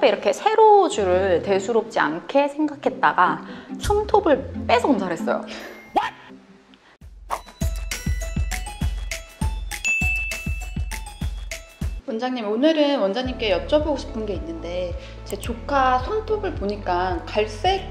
춤톱에 이렇게 세로 줄을 대수롭지 않게 생각했다가 춤톱을 빼서 검사를 했어요. 원장님, 오늘은 원장님께 여쭤보고 싶은 게 있는데, 제 조카 손톱을 보니까 갈색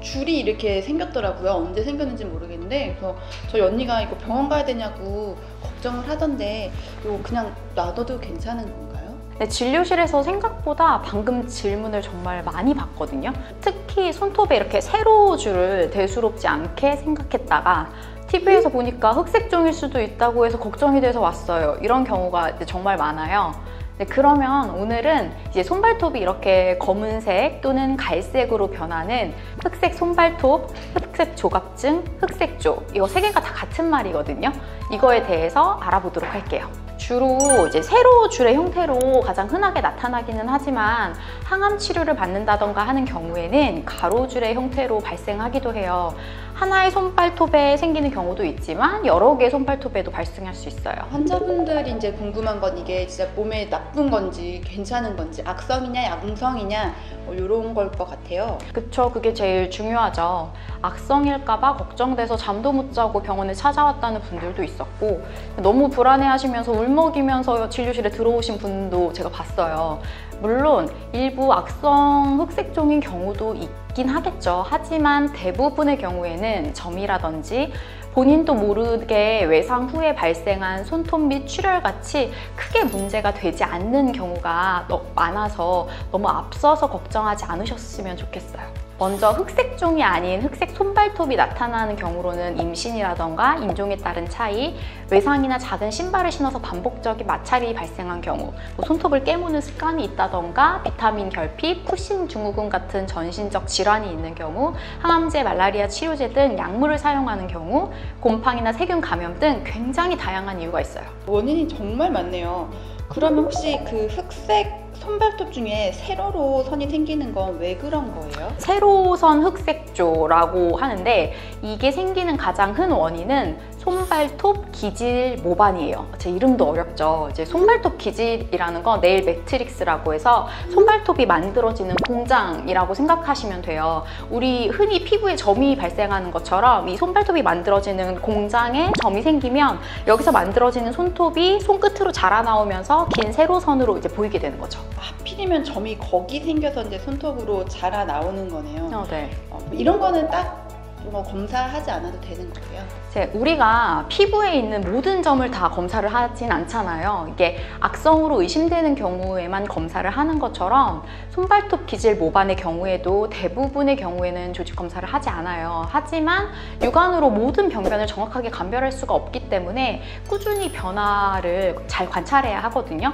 줄이 이렇게 생겼더라고요. 언제 생겼는지 모르겠는데, 그래서 저희 언니가 이거 병원 가야 되냐고 걱정을 하던데, 이거 그냥 놔둬도 괜찮은 건가요? 네, 진료실에서 생각보다 방금 질문을 정말 많이 받거든요. 특히 손톱에 이렇게 세로 줄을 대수롭지 않게 생각했다가 TV에서 보니까 흑색종일 수도 있다고 해서 걱정이 돼서 왔어요. 이런 경우가 이제 정말 많아요. 네, 그러면 오늘은 이제 손발톱이 이렇게 검은색 또는 갈색으로 변하는 흑색 손발톱, 흑색 조갑증, 흑색조, 이거 세 개가 다 같은 말이거든요. 이거에 대해서 알아보도록 할게요. 주로 이제 세로 줄의 형태로 가장 흔하게 나타나기는 하지만 항암 치료를 받는다던가 하는 경우에는 가로줄의 형태로 발생하기도 해요. 하나의 손발톱에 생기는 경우도 있지만 여러 개의 손발톱에도 발생할 수 있어요. 환자분들이 이제 궁금한 건 이게 진짜 몸에 나쁜 건지 괜찮은 건지, 악성이냐 양성이냐 이런 걸 것 같아요. 그쵸, 그게 제일 중요하죠. 악성일까 봐 걱정돼서 잠도 못 자고 병원에 찾아왔다는 분들도 있었고, 너무 불안해하시면서 울먹이면서 진료실에 들어오신 분도 제가 봤어요. 물론 일부 악성 흑색종인 경우도 있긴 하겠죠. 하지만 대부분의 경우에는 점이라든지 본인도 모르게 외상 후에 발생한 손톱 및 출혈 같이 크게 문제가 되지 않는 경우가 많아서 너무 앞서서 걱정하지 않으셨으면 좋겠어요. 먼저 흑색종이 아닌 흑색 손발톱이 나타나는 경우로는 임신이라던가 인종에 따른 차이, 외상이나 작은 신발을 신어서 반복적인 마찰이 발생한 경우, 뭐 손톱을 깨무는 습관이 있다던가 비타민 결핍, 푸신 증후군 같은 전신적 질환이 있는 경우, 항암제, 말라리아 치료제 등 약물을 사용하는 경우, 곰팡이나 세균 감염 등 굉장히 다양한 이유가 있어요. 원인이 정말 많네요. 그러면 혹시 그 흑색 손발톱 중에 세로로 선이 생기는 건 왜 그런 거예요? 세로선 흑색조라고 하는데, 이게 생기는 가장 흔한 원인은 손발톱 기질 모반이에요. 제 이름도 어렵죠. 이제 손발톱 기질이라는 건 네일 매트릭스라고 해서 손발톱이 만들어지는 공장이라고 생각하시면 돼요. 우리 흔히 피부에 점이 발생하는 것처럼 이 손발톱이 만들어지는 공장에 점이 생기면 여기서 만들어지는 손톱이 손끝으로 자라나오면서 긴 세로선으로 이제 보이게 되는 거죠. 하필이면 점이 거기 생겨서 이제 손톱으로 자라나오는 거네요. 네. 이런 거는 딱 뭐 검사하지 않아도 되는 거고요. 우리가 피부에 있는 모든 점을 다 검사를 하진 않잖아요. 이게 악성으로 의심되는 경우에만 검사를 하는 것처럼 손발톱 기질 모반의 경우에도 대부분의 경우에는 조직 검사를 하지 않아요. 하지만 육안으로 모든 병변을 정확하게 감별할 수가 없기 때문에 꾸준히 변화를 잘 관찰해야 하거든요.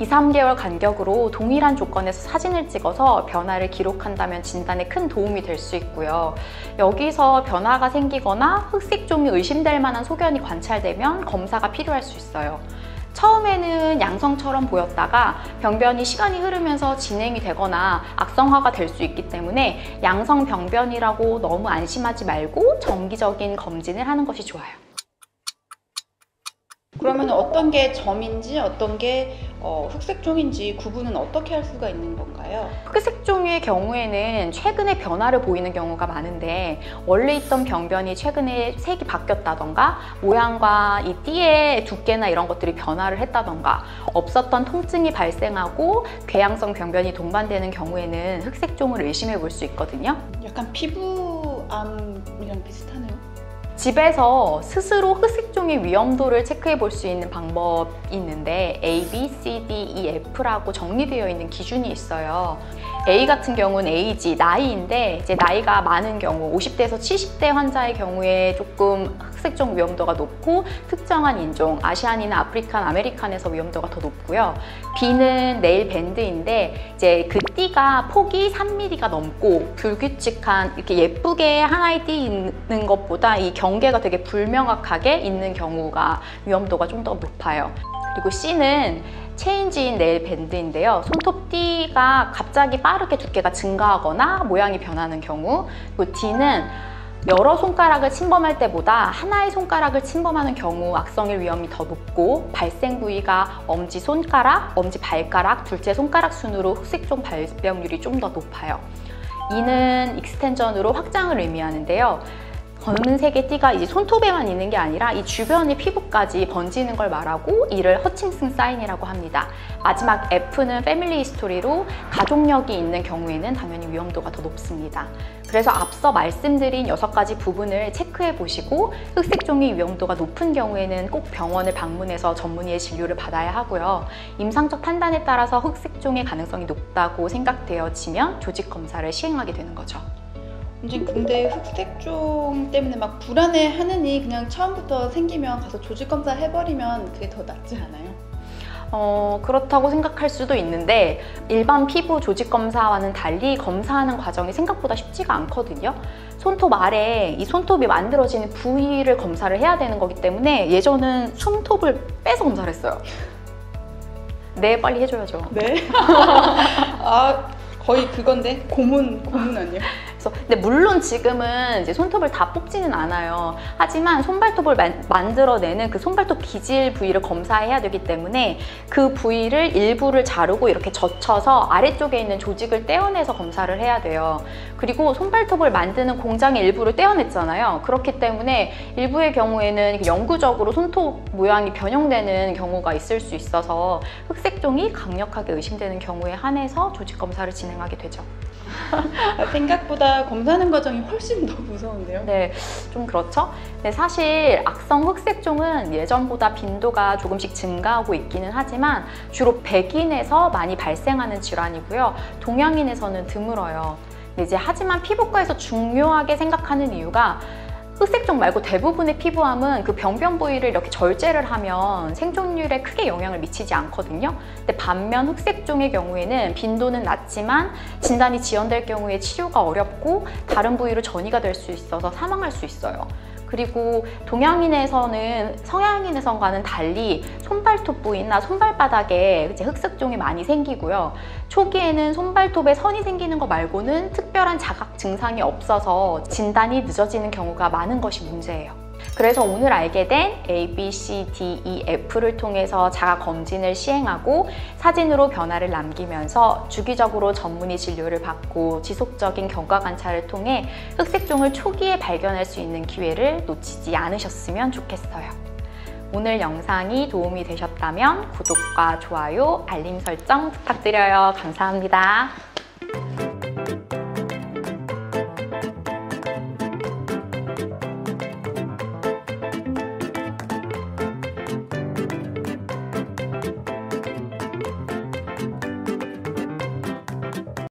2~3개월 간격으로 동일한 조건에서 사진을 찍어서 변화를 기록한다면 진단에 큰 도움이 될 수 있고요. 여기서 변화가 생기거나 흑색종이 의심될 만한 소견이 관찰되면 검사가 필요할 수 있어요. 처음에는 양성처럼 보였다가 병변이 시간이 흐르면서 진행이 되거나 악성화가 될 수 있기 때문에 양성 병변이라고 너무 안심하지 말고 정기적인 검진을 하는 것이 좋아요. 그러면 어떤 게 점인지 어떤 게 흑색종인지 구분은 어떻게 할 수가 있는 건가요? 흑색종의 경우에는 최근에 변화를 보이는 경우가 많은데, 원래 있던 병변이 최근에 색이 바뀌었다던가 모양과 이 띠의 두께나 이런 것들이 변화를 했다던가 없었던 통증이 발생하고 궤양성 병변이 동반되는 경우에는 흑색종을 의심해 볼 수 있거든요. 약간 피부암이랑 비슷하네요. 집에서 스스로 흑색종의 위험도를 체크해 볼 수 있는 방법이 있는데 A, B, C, D, E, F라고 정리되어 있는 기준이 있어요. A 같은 경우는 에이지, 나이인데, 이제 나이가 많은 경우 50대에서 70대 환자의 경우에 조금 흑색종 위험도가 높고, 특정한 인종, 아시안이나 아프리칸, 아메리칸에서 위험도가 더 높고요. B는 네일 밴드인데, 이제 그 띠가 폭이 3mm가 넘고 불규칙한, 이렇게 예쁘게 하나의 띠 있는 것보다 이 경계가 되게 불명확하게 있는 경우가 위험도가 좀 더 높아요. 그리고 C는 체인지인 네일 밴드인데요, 손톱띠가 갑자기 빠르게 두께가 증가하거나 모양이 변하는 경우. 그리고 D는 여러 손가락을 침범할 때보다 하나의 손가락을 침범하는 경우 악성일 위험이 더 높고, 발생 부위가 엄지손가락, 엄지발가락, 둘째 손가락 순으로 흑색종 발병률이 좀 더 높아요. 이는 익스텐전으로 확장을 의미하는데요. 검은색의 띠가 이제 손톱에만 있는 게 아니라 이 주변의 피부까지 번지는 걸 말하고 이를 허칭슨 사인이라고 합니다. 마지막 F는 패밀리 히스토리로 가족력이 있는 경우에는 당연히 위험도가 더 높습니다. 그래서 앞서 말씀드린 6가지 부분을 체크해 보시고, 흑색종이 위험도가 높은 경우에는 꼭 병원을 방문해서 전문의의 진료를 받아야 하고요. 임상적 판단에 따라서 흑색종의 가능성이 높다고 생각되어지면 조직 검사를 시행하게 되는 거죠. 근데 흑색종 때문에 막 불안해하느니 그냥 처음부터 생기면 가서 조직 검사 해버리면 그게 더 낫지 않아요? 그렇다고 생각할 수도 있는데, 일반 피부 조직 검사와는 달리 검사하는 과정이 생각보다 쉽지가 않거든요. 손톱 아래 이 손톱이 만들어지는 부위를 검사를 해야 되는 거기 때문에 예전은 손톱을 빼서 검사를 했어요. 네, 빨리 해줘야죠. 네? 아, 거의 그건데 고문 아니에요? 그래서 근데 물론 지금은 이제 손톱을 다 뽑지는 않아요. 하지만 손발톱을 만들어내는 그 손발톱 기질 부위를 검사해야 되기 때문에 그 부위를 일부를 자르고 이렇게 젖혀서 아래쪽에 있는 조직을 떼어내서 검사를 해야 돼요. 그리고 손발톱을 만드는 공장의 일부를 떼어냈잖아요. 그렇기 때문에 일부의 경우에는 영구적으로 손톱 모양이 변형되는 경우가 있을 수 있어서 흑색종이 강력하게 의심되는 경우에 한해서 조직 검사를 진행하게 되죠. 생각보다 검사하는 과정이 훨씬 더 무서운데요? 네, 좀 그렇죠? 네, 사실 악성 흑색종은 예전보다 빈도가 조금씩 증가하고 있기는 하지만 주로 백인에서 많이 발생하는 질환이고요. 동양인에서는 드물어요. 이제 하지만 피부과에서 중요하게 생각하는 이유가, 흑색종 말고 대부분의 피부암은 그 병변 부위를 이렇게 절제를 하면 생존율에 크게 영향을 미치지 않거든요. 근데 반면 흑색종의 경우에는 빈도는 낮지만 진단이 지연될 경우에 치료가 어렵고 다른 부위로 전이가 될 수 있어서 사망할 수 있어요. 그리고 동양인에서는 서양인에서와는 달리 손발톱 부위나 손발바닥에 이제 흑색종이 많이 생기고요. 초기에는 손발톱에 선이 생기는 거 말고는 특별한 자각 증상이 없어서 진단이 늦어지는 경우가 많은 것이 문제예요. 그래서 오늘 알게 된 A, B, C, D, E, F를 통해서 자가 검진을 시행하고 사진으로 변화를 남기면서 주기적으로 전문의 진료를 받고 지속적인 경과 관찰을 통해 흑색종을 초기에 발견할 수 있는 기회를 놓치지 않으셨으면 좋겠어요. 오늘 영상이 도움이 되셨다면 구독과 좋아요, 알림 설정 부탁드려요. 감사합니다.